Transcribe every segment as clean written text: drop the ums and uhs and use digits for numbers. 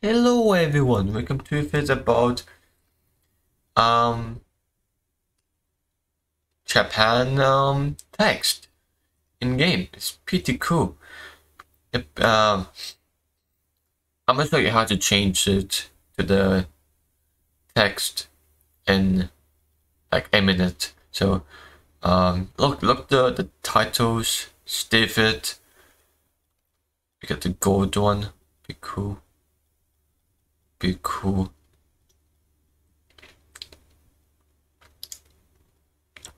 Hello everyone, welcome to this about Japan text in game. It's pretty cool. I'm gonna show you how to change it to the text in like a minute. So look the titles, save it. You get the gold one, be cool.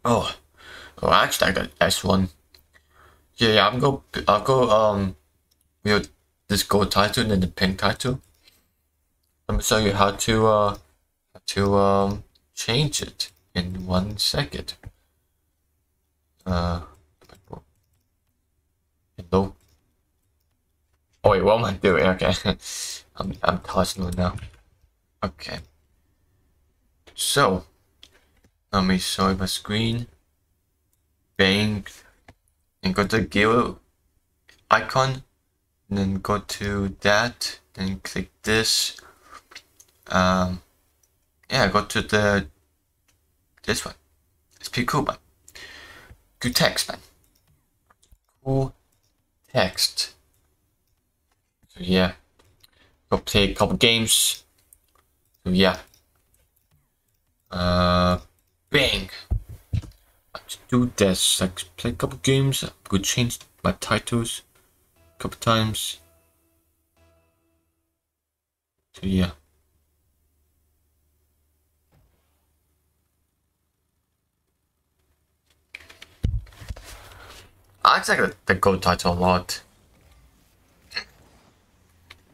Oh, actually I got this one. Yeah, I'll go with this gold title and then the pink title. I'm gonna show you how to change it in 1 second. Hello. Oh wait, what am I doing? Okay, I'm tossing it now. Okay, so let me show my screen. Bang, and go to the gear icon, and then go to that, then click this. Yeah, go to this one. It's pretty cool, man. Good text, man. Cool text. So yeah, go play a couple games. So yeah, bang. Let's do this. Like play a couple games. I'm gonna change my titles a couple times. So yeah. I actually like the gold title a lot.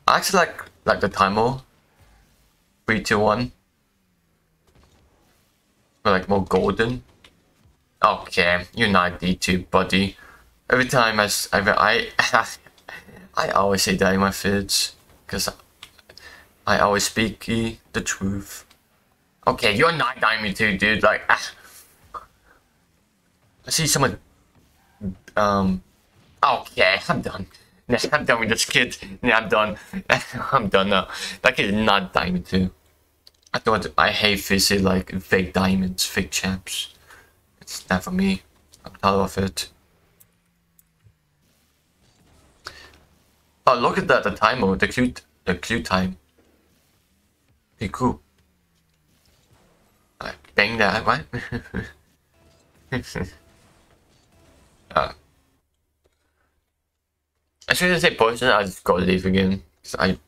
I actually like the timer, 3, 2, 1, but like more golden. Okay, you're not D2, buddy. Every time I always say that in my feeds, because I always speak the truth. Okay, you're not diamond too, dude. Like, I see someone. Okay, I'm done. Nah, I'm done with this kid. Nah, I'm done. I'm done now. That kid is not diamond too. I hate facing like fake diamonds, fake champs. It's not for me. I'm tired of it. Oh, look at that, the timer, the cute time. Pretty cool. Alright, bang that, right? As soon as I say person, I just gotta leave again. So I'm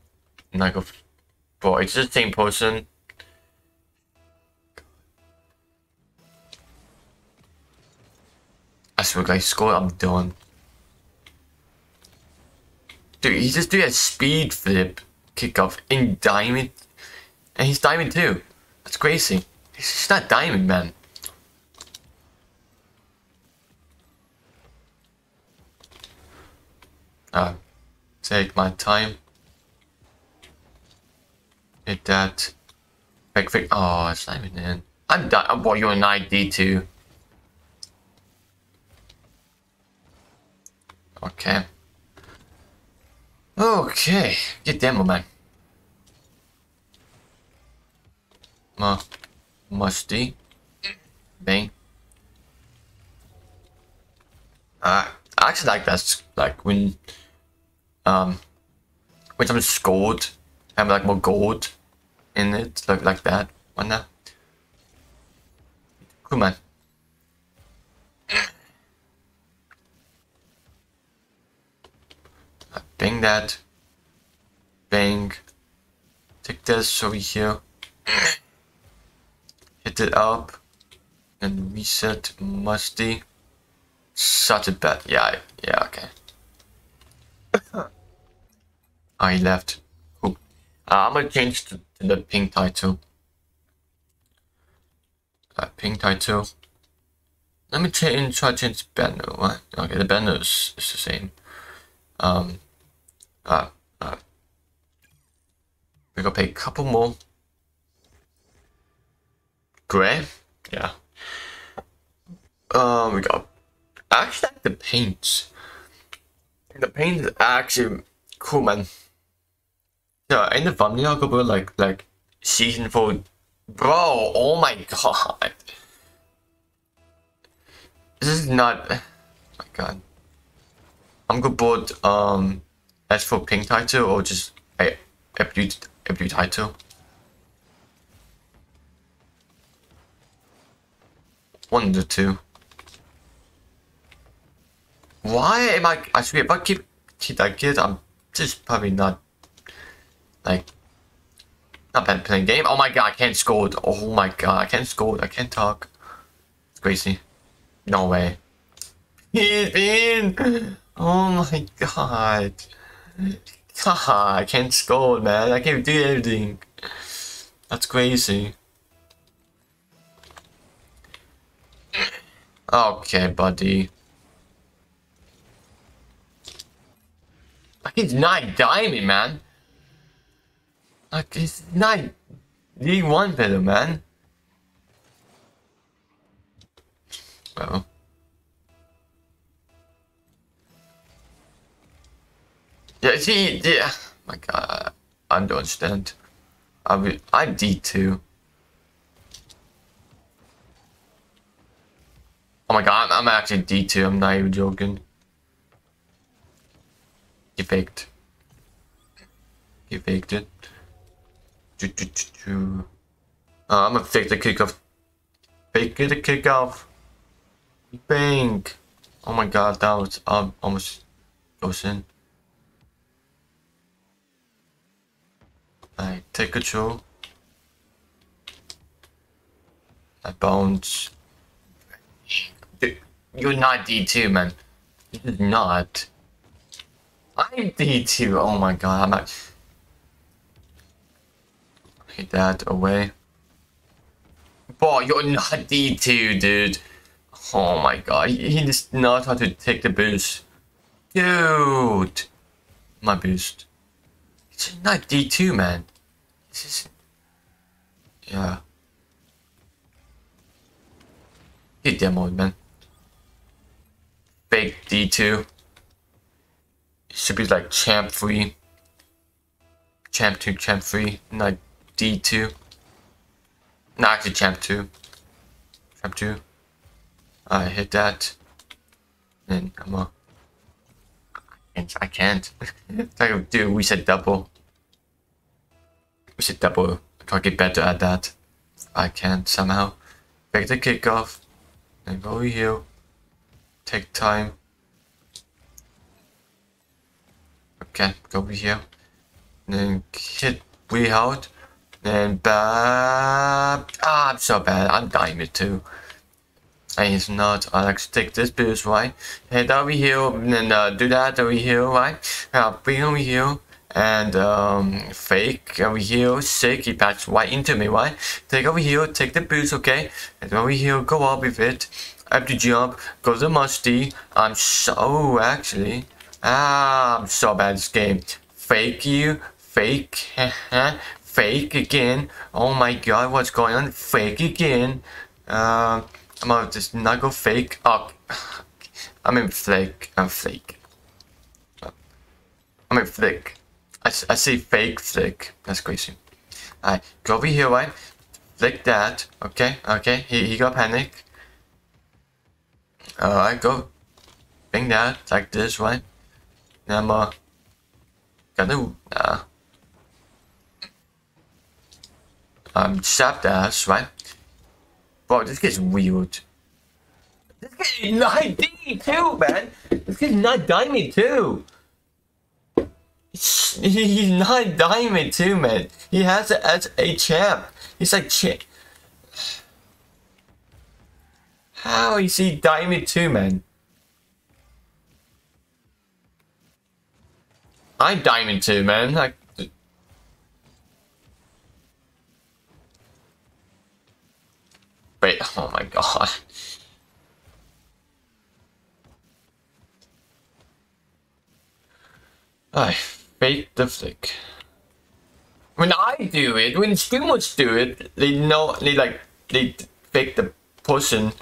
not gonna. But it's the same person. I swear, guys, score, I'm done. Dude, he just did a speed flip kickoff in diamond. And he's diamond too. That's crazy. He's not diamond, man. Take my time. Hit that. Quick. Oh, it's not even in. I'm done. Oh boy, you're an ID too. Okay. Okay. Get demo, man. Musty. Bang. I actually like that, like when someone scored, have like more gold in it, like that one now. Cool, man. Bang that. Bang. Take this over here. Hit it up and reset musty. Such a bad, yeah, okay. I left. Cool. I'm gonna change to the pink title. Pink title. Let me try to change the banner, right? Okay, the banner is the same. We're gonna pay a couple more. Gray? Yeah. We got. I actually like the paint. The paint is actually cool, man. Yeah, in the thumbnail, like season 4, bro. Oh my god, this is not. Oh my god, I'm good bored. As for pink title or just a blue title. One of the two. Why am I actually if I keep that kid? I'm just probably not. Like, not bad playing game. Oh my god, I can't scold. Oh my god, I can't scold. I can't talk. It's crazy. No way. He's been. Oh my god. I can't scold, man. I can't do everything. That's crazy. Okay, buddy. Like, he's not diamond, man. Like, it's not D1 better, man. Well. Yeah, see, yeah. My god, I don't understand. I'm D2. Oh my god, I'm actually D2. I'm not even joking. You faked. You faked it. I'm gonna fake the kickoff. Fake the kickoff. Bang! Oh my god, that was almost goes in. I take control. I bounce. Dude, you're not D2, man. You're not. I'm D2. Oh my god, I'm not. Get that away. Boy, you're not D2, dude. Oh my god, he just knows how to take the boost. Dude, my boost. It's not D2, man. This is. Yeah. Get demoed, man. Fake D2. It should be like champ 3. Champ 2, champ 3. Not D2. No, actually champ 2. Champ 2. I hit that. And I'm on. I can't. Dude, we said double. We said double. I gotta get better at that. I can't somehow. Back the kickoff. Then go here. Take time. Okay, go over here. And then hit way out. And bad. Ah, I'm so bad. I'm dying it too. And it's not. I like to take this boost, right? Head over here and then do that over here, right? Bring over here and fake over here. Sick, he passed right into me, right? Take over here, take the boost, okay? And over here, go up with it. Up to jump, go to the musty. I'm so actually. Ah, I'm so bad at this game. Fake you, fake. Fake again. Oh my god, what's going on? Fake again. I'm gonna just not go fake. Oh, I'm in flake. I'm flake. I'm in flick. I say fake flick. That's crazy. Alright, go over here, right? Flick that. Okay, okay. He got panic. Alright, go. Bring that like this, right? Now I'm gonna. Zap dash, right? Bro, this gets weird. This gets not D2, man. This gets not diamond too. He's not diamond too, man. He has it as a champ. He's like shit. How is he diamond too, man? I'm diamond too, man. Like. Wait, oh my god. I fake the flick. When I do it, when streamers do it, they know, they fake the person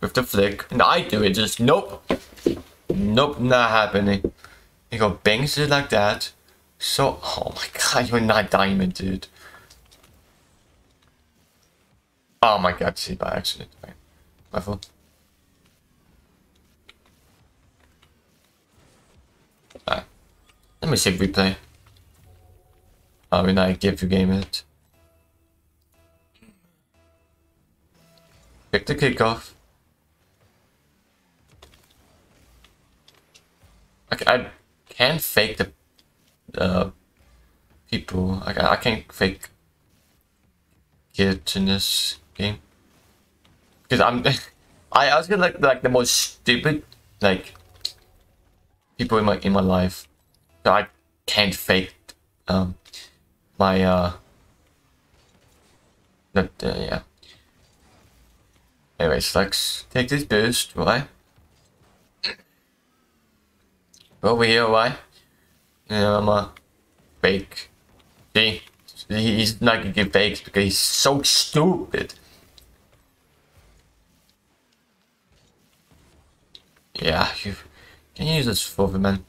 with the flick. And I do it, just nope. Nope, not happening. You go bangs it like that. So, oh my god, you're not diamond, dude. Oh my god, see by accident. Right. Level. Alright. Let me see if we play. Oh, we not give you game it. Pick the kickoff. Okay, I can't fake the people. I can't fake kids in this game because I'm I was gonna like the most stupid like people in my life, so I can't fake my yeah. Anyways, let's take this boost, right? Over here, right? Yeah, I'm a fake. See? He's not gonna give fakes because he's so stupid. Yeah, you can use this for the man.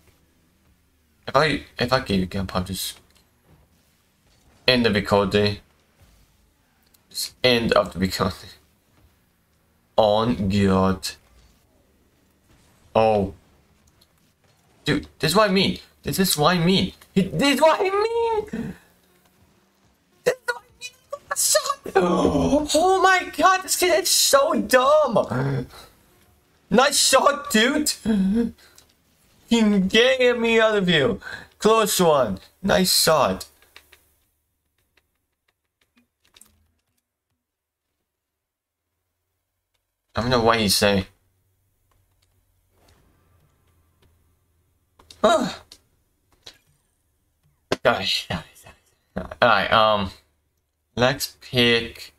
If I give you game pop, just end the recording. Just end of the recording. On God. Oh. Dude, this is what I mean. This is what I mean. This is what I mean. This is what I mean. Oh my god, this kid is so dumb. Nice shot, dude. He gave me out of you. Close one. Nice shot. I don't know what he's saying. Oh. Gosh. Alright, let's pick.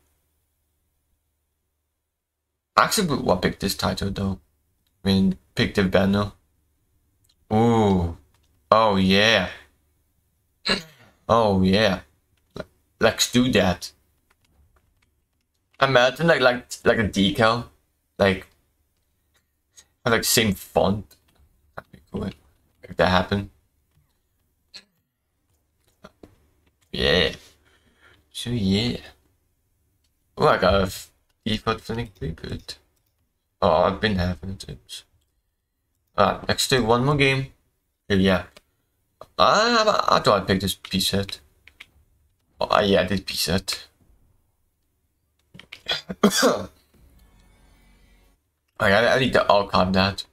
Actually, we'll pick this title though. I mean, pick the banner. Ooh. Oh, yeah. Oh, yeah. Let's do that. Imagine like a decal. Like same font. That'd be cool. If that happened. Yeah. So yeah. Oh, I got a default thing pretty good. Oh, I've been having it. Alright, let's do one more game. Yeah. I thought I picked this piece set. Oh yeah, this piece set. I need to archive that.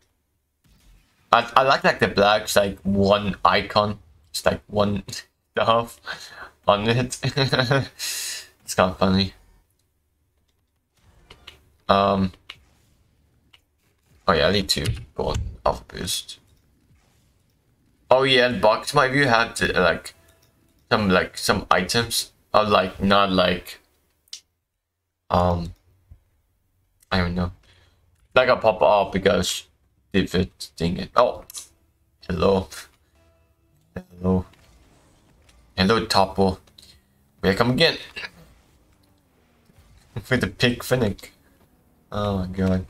I like the black's like one icon, it's like one stuff on it. It's kind of funny. Oh yeah, I need to go on alpha boost. Oh yeah, and box my view had to, like some items are like not like I don't know. Like I pop up because if it thing. Oh, hello, hello, hello, Topo. Here I come again with the pig finick. Oh my god!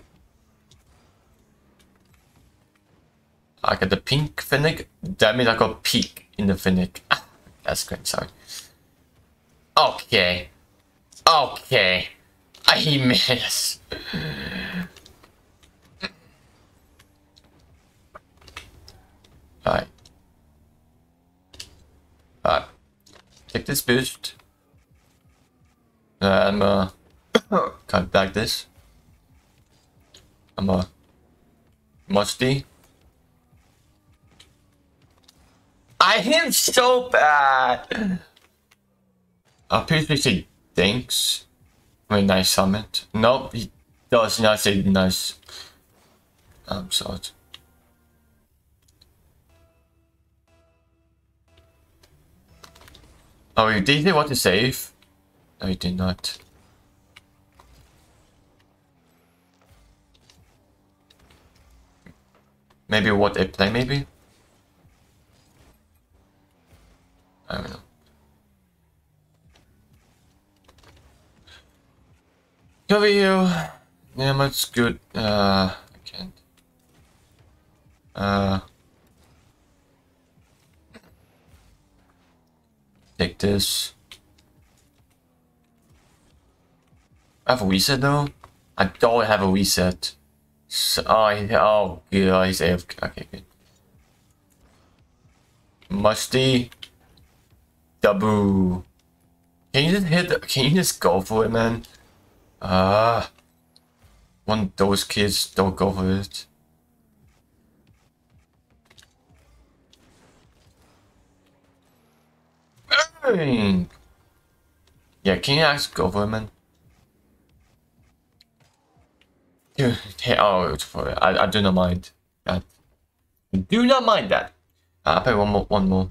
I got the pink finick. That means I got peak in the finick. Ah, that's great. Sorry. Okay, okay. I miss. Alright. Alright. Take this boost. I'm cut back this. I'm musty. I am so bad. I'll basically say thanks. I mean, nice summit. Nope, he does not say nice. I'm sorry. Oh, you didn't want to save? No, you did not. Maybe what a play, maybe? I don't know. Cover you. Yeah, that's good. I can't. Take this. I have a reset though? I don't have a reset. So, oh, yeah, he's AFK. Okay, good. Musty. Dabu. Can you just go for it, man? One of those kids don't go for it. Yeah, can you actually go for it, man? Dude, hey, oh, it's for it. I do not mind that. I do not mind that. I'll play one more.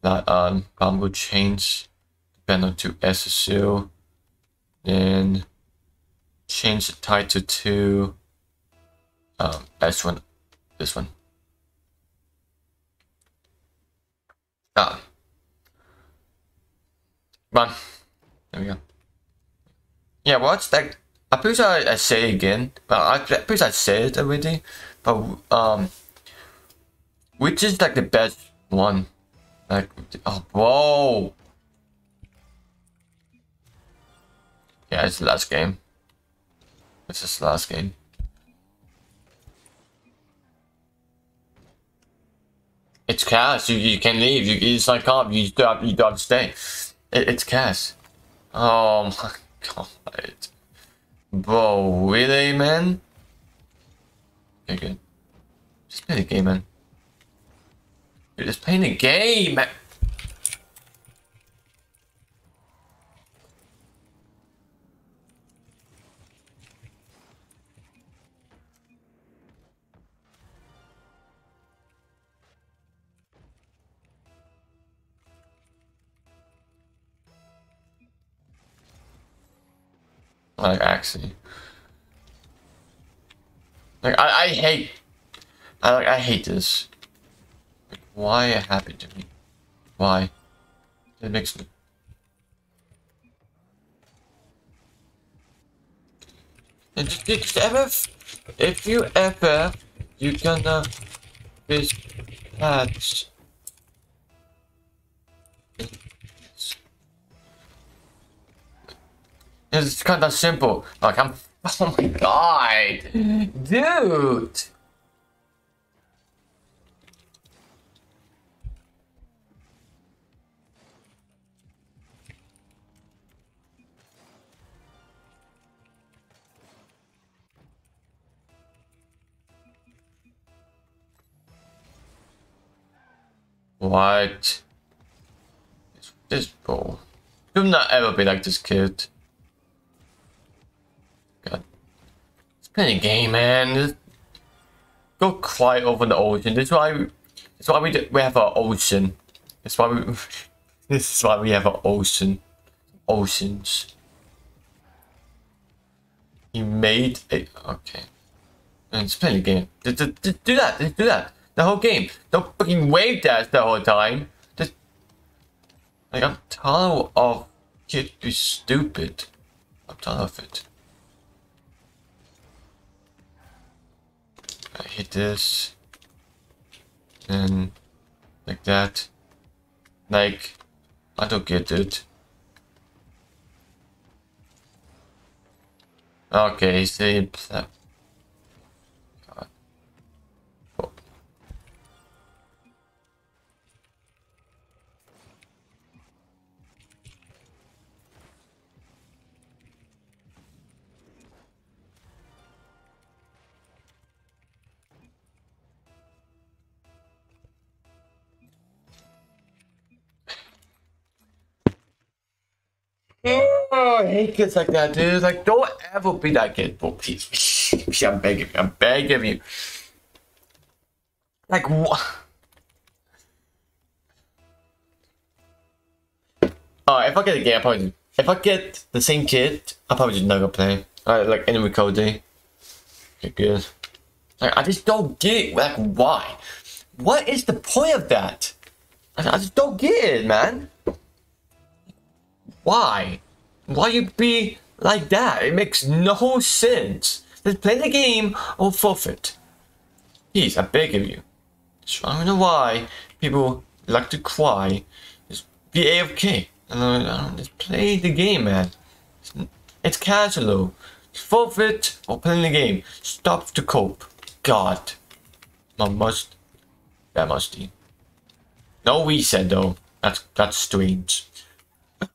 That bamboo chains. Depend on to SSU. Then change the title to S1. This one. Ah. Run. There we go. Yeah, what's that? I'm pretty sure I say it again. Well, I'm pretty sure I said it already. But, which is like the best one? Like, oh, whoa! Yeah, it's the last game. It's just the last game. It's Cass. You can leave. You just like can't. You don't stay. It's Cass. Oh my god. Bro, really, man? Okay, good. Just play the game, man. You're just playing the game, man. Like, actually, like I hate this. Like, why it happened to me? Why? It makes me. And just if you ever you gonna miss patch. It's kind of simple. Like I'm. Oh my god, dude. What? It's this ball. Do not ever be like this kid. Play the game, man. Just go quiet over the ocean. That's why we have an ocean. That's why we. This is why we have an ocean. Oceans. He made a okay. And just play the game. Just do that. Just do that. The whole game. Don't fucking wave dash the whole time. Just like I'm tired of kids be stupid. I'm tired of it. I hit this and like that. Like, I don't get it. Okay, see that. Oh. Oh, I hate kids like that, dude. Like, don't ever be that kid, bro. Please, I'm begging you. Like, what? Alright, if I get a game, if I get the same kid, I'll probably just not gonna play. Alright, like enemy Cody. Okay, good. Like, I just don't get it. Like, why? What is the point of that? I just don't get it, man. Why? Why you be like that? It makes no sense. Just play the game or forfeit. Please, I beg of you. So I don't know why people like to cry. Just be AFK. And I just play the game, man. It's casual though. Forfeit or playing the game. Stop to cope. God. My must. That must be. No reset though. That's strange. Sorry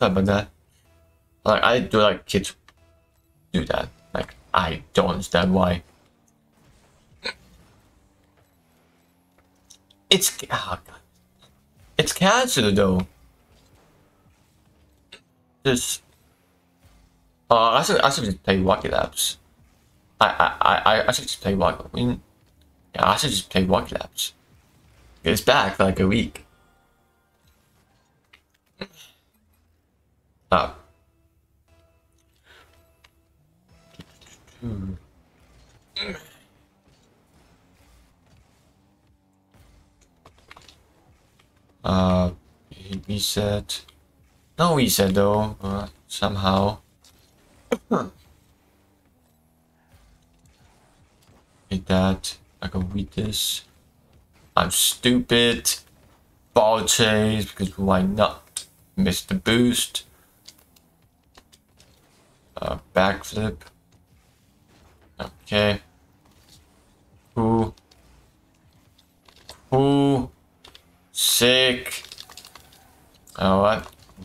about that. Like I do like kids do that. Like I don't understand why. It's oh God. It's casual though. This. I should just play Rocket Labs. I should just play Rocket. I mean, yeah, I should just play Rocket Labs. It's back for like a week. Oh. Reset. No reset though. Somehow. Like that. I can read this. I'm stupid. Ball chase, because why not? Missed the boost. Backflip. Okay. Cool. Sick. Alright.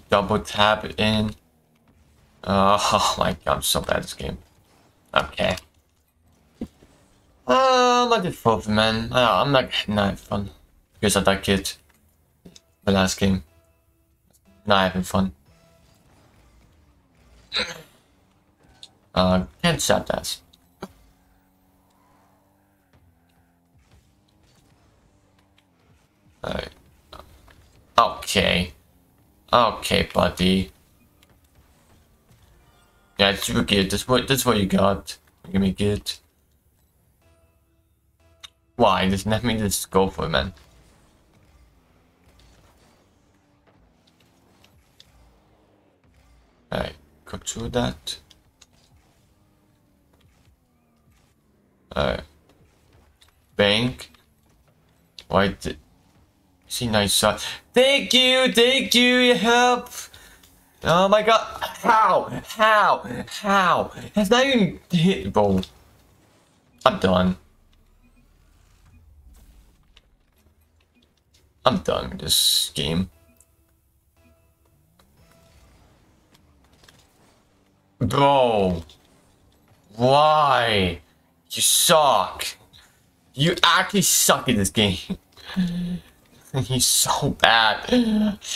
Double tap in. Oh my God, I'm so bad at this game. Okay. I'm not good for it, man. I'm not having fun. Because I like it. The last game. Not having fun. Can't stop that. Alright. Okay. Okay, buddy. Yeah, it's super good. That's what you got. Give me good. Why? Just let me just go for it, man. Alright, control that. Alright. Bank. Why did see nice shot? Thank you, your help. Oh my God! How? That's not even hit, bro. I'm done with this game. Bro. Why? You suck. You actually suck at this game. He's so bad.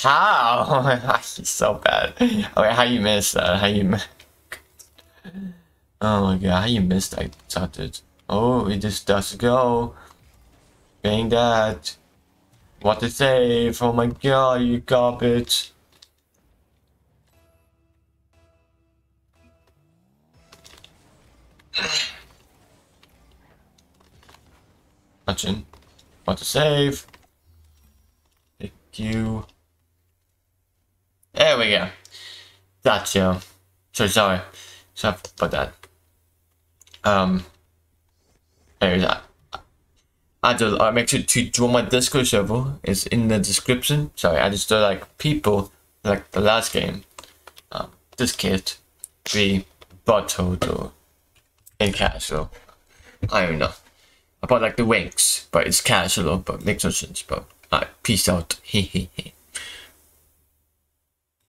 How? He's so bad. Okay, how you missed that? Oh my God, how you missed that? Oh, it just does go. Bang that. What to save? Oh my God, you garbage! Watching. What to save? Thank you. There we go. That's you. So sorry. Sorry about that. There's that. I make sure to join my Discord server. It's in the description. Sorry, I just do like people like the last game. This kid be butthole or in casual. I don't know about like the ranks, but it's casual. But makes no sense. But alright, peace out.